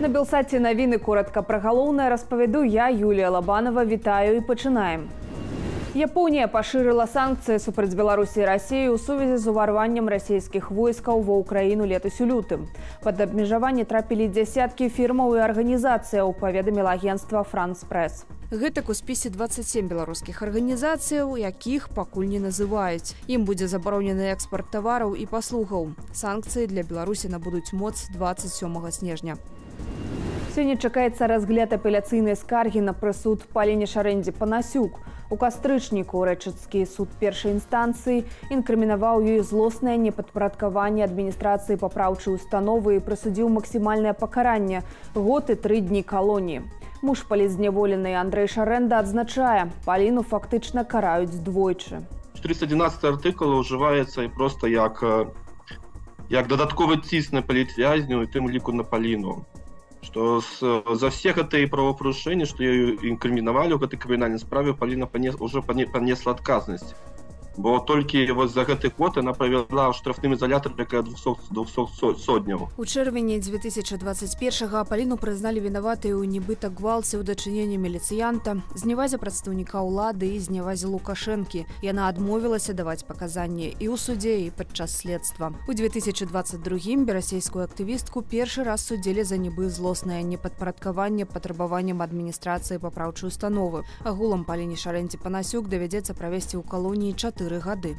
На Белсаті новини коротко про головне розповіду я, Юлія Лабанова. Вітаю і починаємо. Японія поширила санкції супраць Білорусі і Росії у сувязі з уварванням російських військов в Україну летось у лютым. Під обмежаванне трапілі десятки фірмаў і організацій, повідомила агентство «ФрансПресс». Гэтак у спісе 27 беларускіх арганізацыяў, якіх пакуль не называюць. Ім будзе забаронены экспарт тавараў і паслугаў. Санкцыі для Беларусі набудуць моц 27 снежня. Сёння чакаецца разгляд апеляцыйнай скаргі на прысуд Паліне Шарэндзе-Панасюк. У кастрычніку рэчыцкі суд першай інстанцыі інкрымінаваў ёй злоснае непадпарадкаванне адміністрацыі папраўчай установы і прысудзіў максімальнае пакаранне – год і 3 дні калоніі. Муж палітзняволенай Андрей Шаренда адзначае, Паліну фактычна караюць двойчы. 411 артыкул ўжываецца і проста як дадатковы ціск на палітвязню і тым ліку на Паліну. Што за все гэтыя правапарушэнні, што ёю інкрымінавалі ў гэтай крымінальнай справе, Паліна ўжо панесла адказнасць. Бо толькі за гэты год она правела ў штрафным ізалятары для 200 сотняў. У чэрвені 2021-га Паліну прызналі вінаватай у нібыта гвалце ў дачыненні міліцыянта, зневазе прадстаўніка ўлады і зневазе Лукашэнкі. Яна адмовілася даваць паказанні і ў судзе, і падчас следства. У 2022-м беларускую актывістку першы раз судзілі за нібы злоснае непадпарадкаванне патрабаванням адміністрацыі папраўчай установы. Агулам Паліне Шарэндзе-Панасюк давядзецца правесці ў калоніі 4 гады.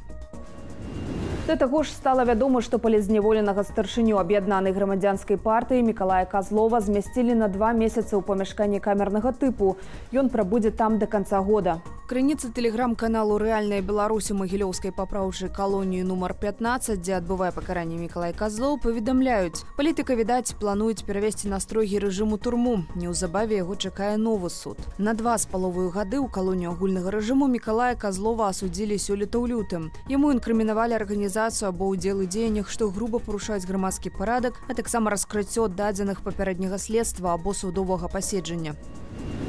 До того ж стало вядома, што палітзняволенага старшыню аб'яднанай грамадзянскай партыі Мікалая Казлова змясцілі на 2 месяцы ў памяшканні камернага тыпу. Ён прабудзе там да канца года. Крыніца тэлеграм-каналу «Рэальная Беларусь» у Магілёўскай папраўчай калоніі нумар 15, дзе адбывае пакаранне Мікалай Казлоў, паведамляюць. Палітыка, відаць, плануюць перавесці на строгі рэжым у турму. Неўзабаве яго чакае новы суд. На 2,5 гады ў калонію агульнага рэжыму Мікалая Казлова асудзілі сёлета ў лютым. Яму інкрымінавалі арганізацыю або ўдзел у дзеяннях, што груба парушаюць грамадскі парадак, а таксама раскрыццё дадзеных папярэдняга следства або судовага паседжання.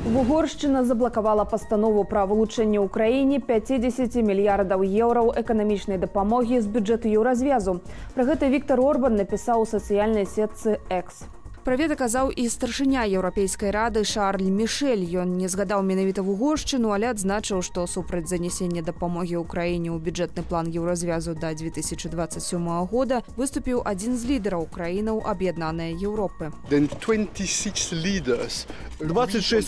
Угоршчына заблакавала пастанову пра вылучэнне Украіне 50 мільярдаў еўраў эканамічнай дапамогі з бюджэту еўразвязу. Пра гэта Віктор Орбан напісаў у сацыяльнай сетцы «Экс». Пра гэта казаў і старшыня Еўрапейскай рады Шарль Мішель. Ён не згадаў менавіта Угоршчыну, але адзначыў, што супраць занясення дапамогі Украіне ў бюджэтны план еўразвязу да 2027 года выступіў адзін з лідараў краінаў аб'яднанай Еўропы. 26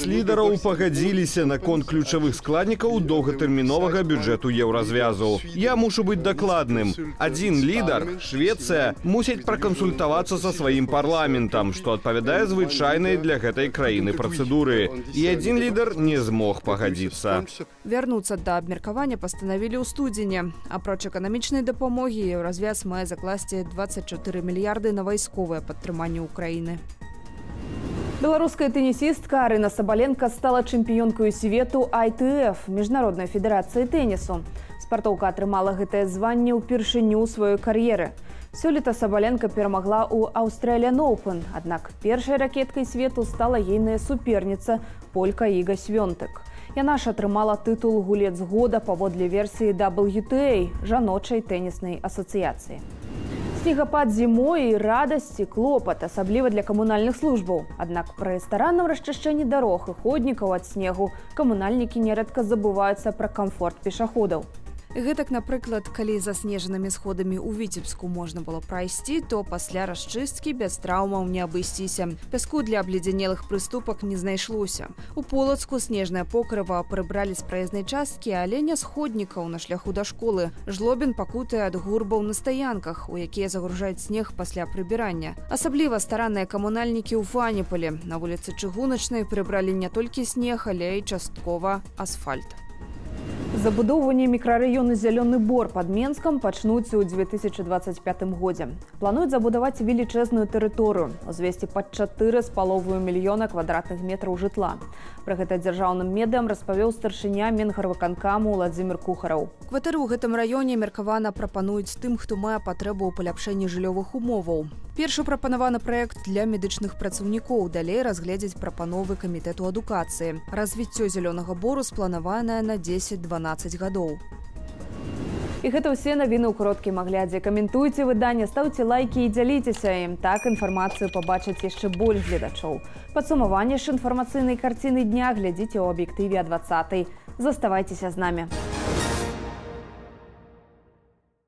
лідараў пагадзіліся наконт ключавых складнікаў доўгатэрміновага бюджэту еўразвязу. Я мушу быць дакладным. Адзін лідар, Швецыя, мусіць пракансультавацца са сваім парламентам, што адпавядае звычайнай для гэтай краіны працэдуры. І адзін лідар не змог пагадзіцца. Вярнуцца да абмеркавання пастанавілі ў студзені. Апроч эканамічнай дапамогі, еўразвяз мае закласці 24 мільярды на вайсковае падтрыманне Украіны. Белорусская теннисистка Арина Сабаленко стала чемпионкой свету ITF, Международной федерации теннису. Спартовка атрымала гэтае званне ўпершыню сваёй кар'еры. Сёлета Сабаленко перамагла ў Australian Open, аднак першай ракеткай свету стала ейная суперніца полька Іга Свёнтэк. Яна ж атрымала тытул гулец года паводле версіі WTA, жаночай тэніснай асацыяцыі. Снегапад зімой і радасць і клопат, асабліва для камунальных службаў. Аднак пры старанным расчышчэнні дарог і ходнікаў ад снегу камунальнікі нярэдка забываюцца пра камфорт пешаходаў. Гэтак, напрыклад, калі заснежанымі сходамі ў Віцебску можна было прайсці, то пасля расчысткі без траўмаў не абысціся. Пяску для абледзянелых прыступак не знайшлося. У Полацку снежнае покрыва прыбралі з праезнай часткі, але не з ходнікаў на шляху да школы. Жлобін пакутае ад гурбаў на стаянках, у якія загружаюць снег пасля прыбірання. Асабліва старанныя камунальнікі ў Фаніпале. На вуліцы Чыгуначнай прыбралі не толькі снег, але і часткова асфальт. Забудоўванне мікрараёну «Зелёны бор» пад Менскам пачнуцца ў 2025 годзе. Плануюць забудаваць велічэзную тэрыторыю, узвесці пад 4,5 мільёна квадратных метраў жытла. Пра гэта дзяржаўным медыям распавёў старшыня Мінгарвыканкаму Владимир Кухаров. Кватэры ў гэтым раёне меркавана прапануюць тым, хто мае патрэбу ў паляпшэнні жыллёвых умоваў. Першы прапанаваны праект для медычных працаўнікоў, далей разгледзяць прапановы камітэту адукацыі. Развіццё «Зелёнага бору» спланаванае на 10-12 гадоў. І гэта ўсе навіны ў кароткім аглядзе. Каментуйце выданне, ставце лайкі і дзяліцеся ім. Так інфармацыю пабачыць яшчэ больш гледачоў. Падсумаванне ж інфармацыйнай карціны дня глядзіце ў аб'ектыве о 20-й. Заставайцеся з намі.